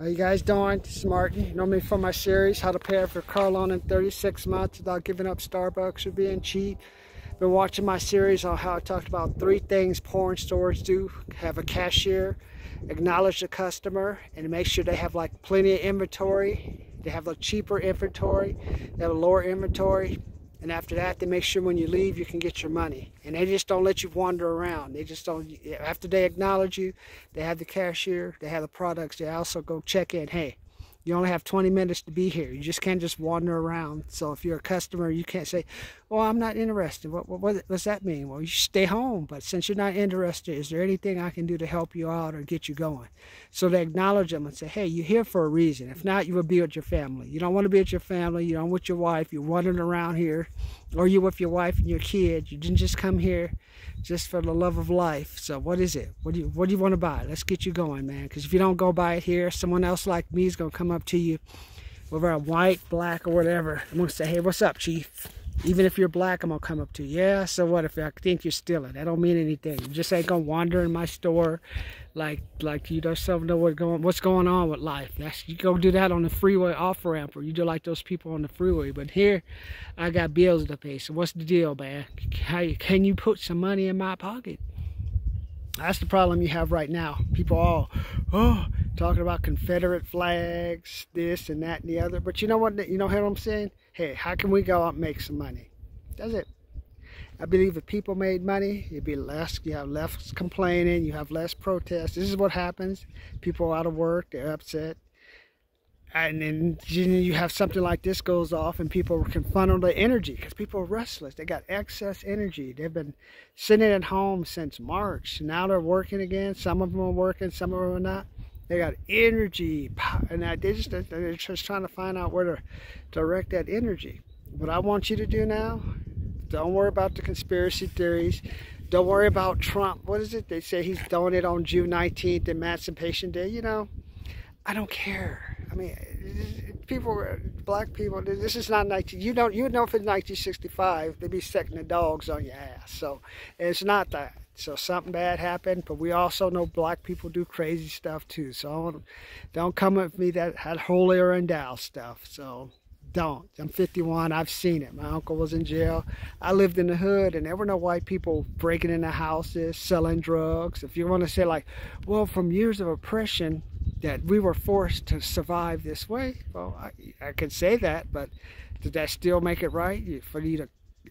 How you guys doing? This is Martin. You know me from my series, How to Pay Off Your Car Loan in 36 Months Without Giving Up Starbucks or Being Cheap. Been watching my series on how I talked about three things porn stores do. Have a cashier, acknowledge the customer, and make sure they have like plenty of inventory. They have a cheaper inventory, they have a lower inventory. And after that, they make sure when you leave, you can get your money. And they just don't let you wander around. They just don't, after they acknowledge you, they have the cashier, they have the products, they also go check in. Hey, you only have 20 minutes to be here. You just can't just wander around. So if you're a customer, you can't say, well, I'm not interested. What's that mean? Well, you stay home. But since you're not interested, is there anything I can do to help you out or get you going? So they acknowledge them and say, hey, you're here for a reason. If not, you will be with your family. You don't want to be with your family. You don't with your wife. You're wandering around here. Or you're with your wife and your kids. You didn't just come here just for the love of life. So what is it? What do you want to buy? Let's get you going, man. Because if you don't go buy it here, someone else like me is going to come up to you, whether I'm white, black, or whatever. I'm going to say, hey, what's up, chief? Even if you're black, I'm going to come up to you. Yeah, so what if I think you're stealing? That don't mean anything. You just ain't going to wander in my store like you don't know what's going on with life. That's, you go do that on the freeway off-ramp, or you do like those people on the freeway. But here, I got bills to pay. So what's the deal, man? Can you put some money in my pocket? That's the problem you have right now. People all, oh, talking about Confederate flags, this and that and the other. But you know what? You know what I'm saying? Hey, how can we go out and make some money? That's it. I believe if people made money, it'd be less. You have less complaining. You have less protests. This is what happens. People are out of work. They're upset. And then you have something like this goes off and people can funnel their energy because people are restless. They got excess energy. They've been sitting at home since March. Now they're working again. Some of them are working, some of them are not. They got energy, and they're just trying to find out where to direct that energy. What I want you to do now, don't worry about the conspiracy theories. Don't worry about Trump. What is it? They say he's doing it on June 19th, Emancipation Day. You know, I don't care. I mean, people, black people, this is not 19, you know if it's 1965, they'd be setting the dogs on your ass. So it's not that. So something bad happened, but we also know black people do crazy stuff too. So don't come at me that holier than thou stuff. So don't. I'm 51. I've seen it. My uncle was in jail. I lived in the hood, and there were no white people breaking into houses, selling drugs. If you want to say like, well, from years of oppression, that we were forced to survive this way. Well, I could say that, but did that still make it right? For you to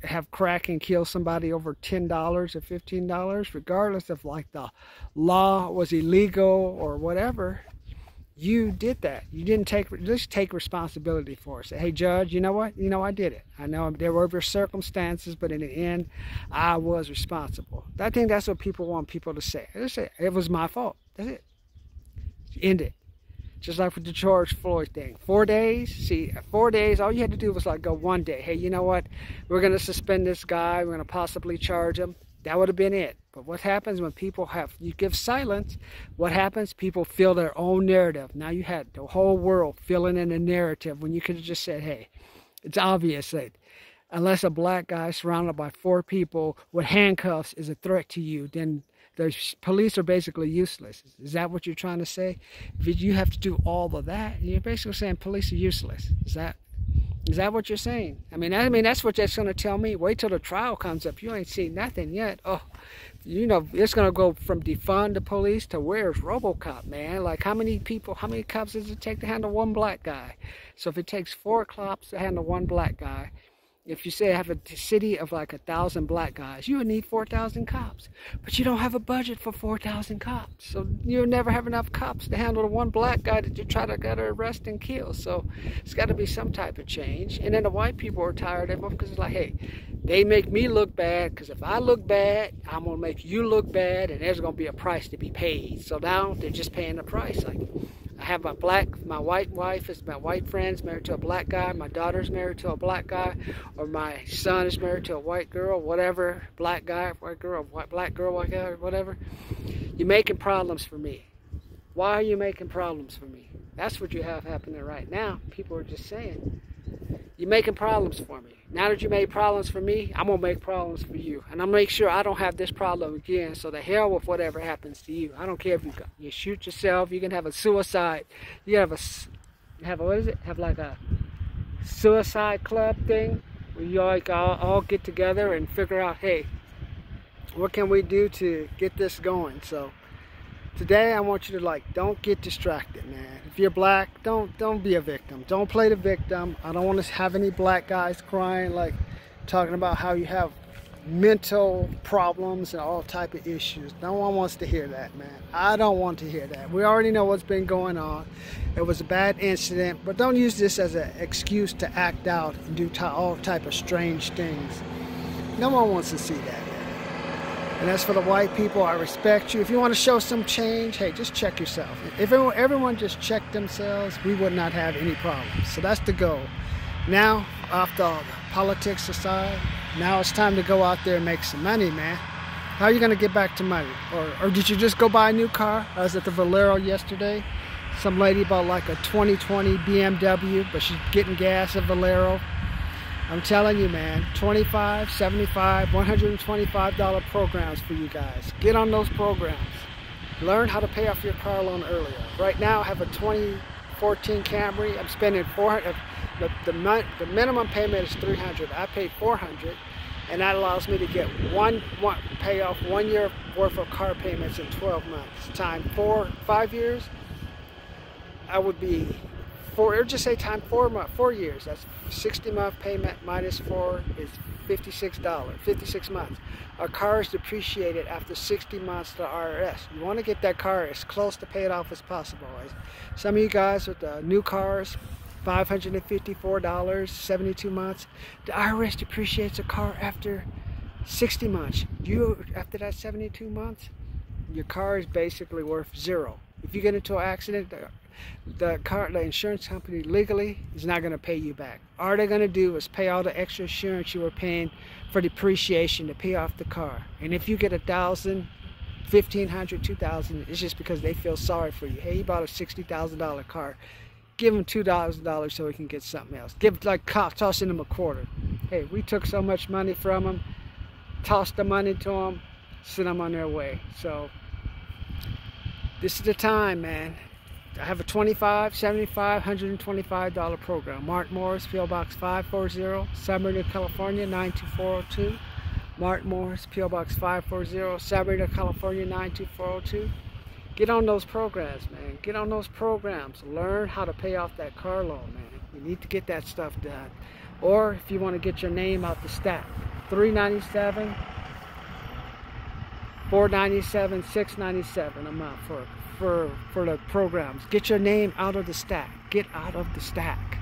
have crack and kill somebody over $10 or $15, regardless of like the law was illegal or whatever, you did that. You didn't take responsibility for it. Say, hey, judge, you know what? You know, I did it. I know there were other circumstances, but in the end, I was responsible. I think that's what people want people to say. They say, it was my fault. That's it. End it. Just like with the George Floyd thing. 4 days. See, 4 days, all you had to do was like go one day. Hey, you know what? We're going to suspend this guy. We're going to possibly charge him. That would have been it. But what happens when people have, you give silence, what happens? People feel their own narrative. Now you had the whole world filling in a narrative when you could have just said, hey, it's obvious that unless a black guy surrounded by four people with handcuffs is a threat to you, then the police are basically useless. Is that what you're trying to say? If you have to do all of that, you're basically saying police are useless. Is that what you're saying? I mean, that's what that's going to tell me. Wait till the trial comes up. You ain't seen nothing yet. Oh, you know, it's going to go from defund the police to where's RoboCop, man? Like, how many cops does it take to handle one black guy? So if it takes 4 cops to handle one black guy, if you say I have a city of like 1,000 black guys, you would need 4,000 cops. But you don't have a budget for 4,000 cops. So you'll never have enough cops to handle the one black guy that you try to get to arrest and kill. So it's got to be some type of change. And then the white people are tired of them because it's like, hey, they make me look bad because if I look bad, I'm going to make you look bad and there's going to be a price to be paid. So now they're just paying the price. Like, I have my white wife is my white friend's married to a black guy. My daughter's married to a black guy, or my son is married to a white girl, whatever, black guy, white girl, black girl, white guy, whatever. You're making problems for me. Why are you making problems for me? That's what you have happening right now. People are just saying, You're making problems for me. Now that you made problems for me, I'm going to make problems for you. And I'll make sure I don't have this problem again. So the hell with whatever happens to you. I don't care if you shoot yourself. You can have a suicide. You have a what is it? Have like a suicide club thing where you like all get together and figure out, hey, what can we do to get this going? So today I want you to like, don't get distracted, man. If you're black, don't be a victim. Don't play the victim. I don't want to have any black guys crying, like talking about how you have mental problems and all type of issues. No one wants to hear that, man. I don't want to hear that. We already know what's been going on. It was a bad incident, but don't use this as an excuse to act out and do all type of strange things. No one wants to see that. And as for the white people, I respect you. If you want to show some change, hey, just check yourself. If everyone just checked themselves, we would not have any problems. So that's the goal. Now, after all the politics aside, now it's time to go out there and make some money, man. How are you going to get back to money? Or did you just go buy a new car? I was at the Valero yesterday. Some lady bought like a 2020 BMW, but she's getting gas at Valero. I'm telling you, man, $25, $75, $125 programs for you guys. Get on those programs. Learn how to pay off your car loan earlier. Right now, I have a 2014 Camry. I'm spending $400. The minimum payment is $300. I paid $400, and that allows me to get pay off 1 year worth of car payments in 12 months. Time 5 years, I would be. Or just say time 4 years. That's 60-month payment minus 4 is $56. 56 months. Our car is depreciated after 60 months to IRS. You want to get that car as close to paid off as possible. Some of you guys with the new cars, $554, 72 months. The IRS depreciates a car after 60 months. After that 72 months, your car is basically worth zero. If you get into an accident, the insurance company legally is not going to pay you back. All they're going to do is pay all the extra insurance you were paying for depreciation to pay off the car. And if you get $1,000, $1,500, $2,000, it's just because they feel sorry for you. Hey, you bought a $60,000 car. Give them $2,000 so we can get something else. Give like tossing them a quarter. Hey, we took so much money from them. Toss the money to them. Send them on their way. So this is the time, man. I have a $25, $75, $125 program. Martin Morris, P.O. Box 540, Summerlin, California, 92402. Martin Morris, P.O. Box 540, Summerlin, California, 92402. Get on those programs, man. Get on those programs. Learn how to pay off that car loan, man. You need to get that stuff done. Or if you want to get your name out the stack, 397. 497, 697 a month for the programs. Get your name out of the stack. Get out of the stack.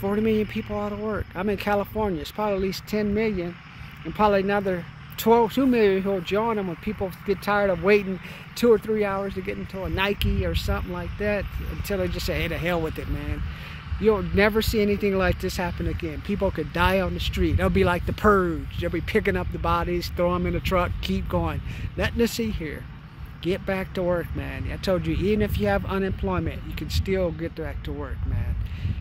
40 million people out of work. I'm in California. It's probably at least 10 million and probably another 2 million who will join them when people get tired of waiting 2 or 3 hours to get into a Nike or something like that until they just say, hey, the hell with it, man. You'll never see anything like this happen again. People could die on the street. They'll be like the purge. They'll be picking up the bodies, throw them in a truck, keep going. Nothing to see here. Get back to work, man. I told you, even if you have unemployment, you can still get back to work, man.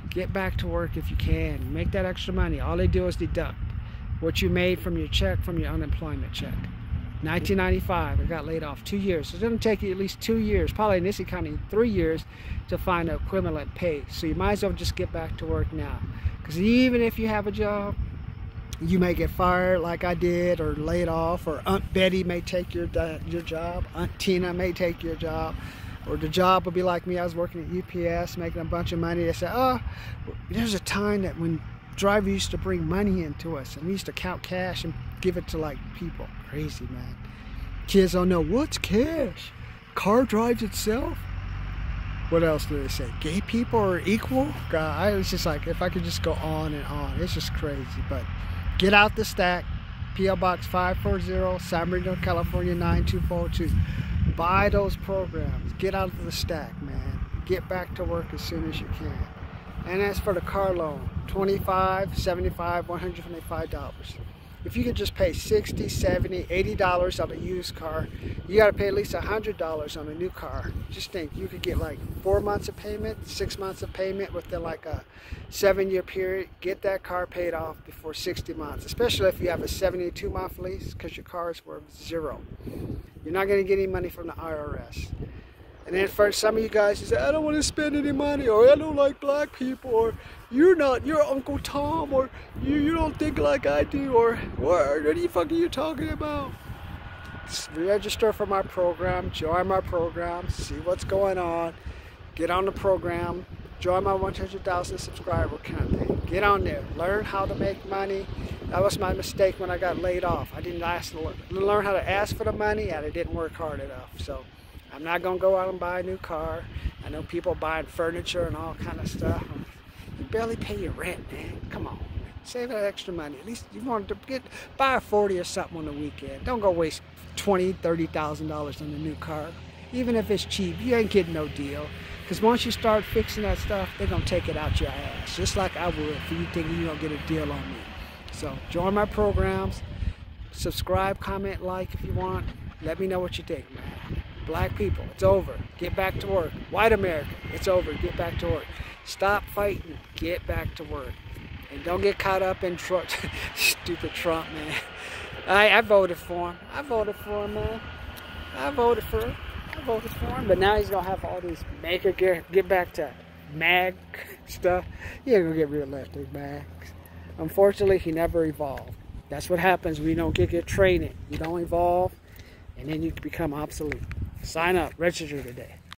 Get back to work if you can. Make that extra money. All they do is deduct what you made from your check, from your unemployment check. 1995, I got laid off 2 years. So it's going to take you at least 2 years, probably in this economy 3 years, to find an equivalent pay. So you might as well just get back to work now. Because even if you have a job, you may get fired like I did or laid off, or Aunt Betty may take your job, Aunt Tina may take your job, or the job will be like me. I was working at UPS making a bunch of money. They said, oh, there's a time that when driver used to bring money into us and we used to count cash and give it to like people. Crazy, man. Kids don't know what's cash. Car drives itself. What else do they say? Gay people are equal. God, I was just like, if I could just go on and on. It's just crazy. But get out the stack. P.O. Box 540, San Bernardino, California 92402. Buy those programs. Get out of the stack, man. Get back to work as soon as you can. And as for the car loan, $25, $75, $125. If you can just pay $60, $70, $80 on a used car, you got to pay at least $100 on a new car. Just think, you could get like 4 months of payment, 6 months of payment within like a 7-year period. Get that car paid off before 60 months, especially if you have a 72-month lease, because your car is worth zero. You're not going to get any money from the IRS. And then for some of you guys, you say, I don't want to spend any money, or I don't like black people, or you're Uncle Tom, or you don't think like I do, or what the fuck are you talking about? Just register for my program, join my program, see what's going on, get on the program, join my 100,000 subscriber campaign. Get on there, learn how to make money. That was my mistake when I got laid off. I didn't learn how to ask for the money, and I didn't work hard enough. So I'm not going to go out and buy a new car. I know people buying furniture and all kind of stuff. You barely pay your rent, man. Come on. Save that extra money. At least you want to buy a 40 or something on the weekend. Don't go waste $20,000, $30,000 on a new car. Even if it's cheap, you ain't getting no deal. Because once you start fixing that stuff, they're going to take it out your ass. Just like I would for you thinking you're going to get a deal on me. So join my programs. Subscribe, comment, like if you want. Let me know what you think, man. Black people, it's over. Get back to work. White America, it's over. Get back to work. Stop fighting. Get back to work. And don't get caught up in Trump. Stupid Trump, man. I voted for him. I voted for him, man. I voted for him. I voted for him. But now he's going to have all these maker get back to MAG stuff. He ain't going to get rid of lefty mags. Unfortunately, he never evolved. That's what happens when you don't get good training. You don't evolve, and then you become obsolete. Sign up, register today.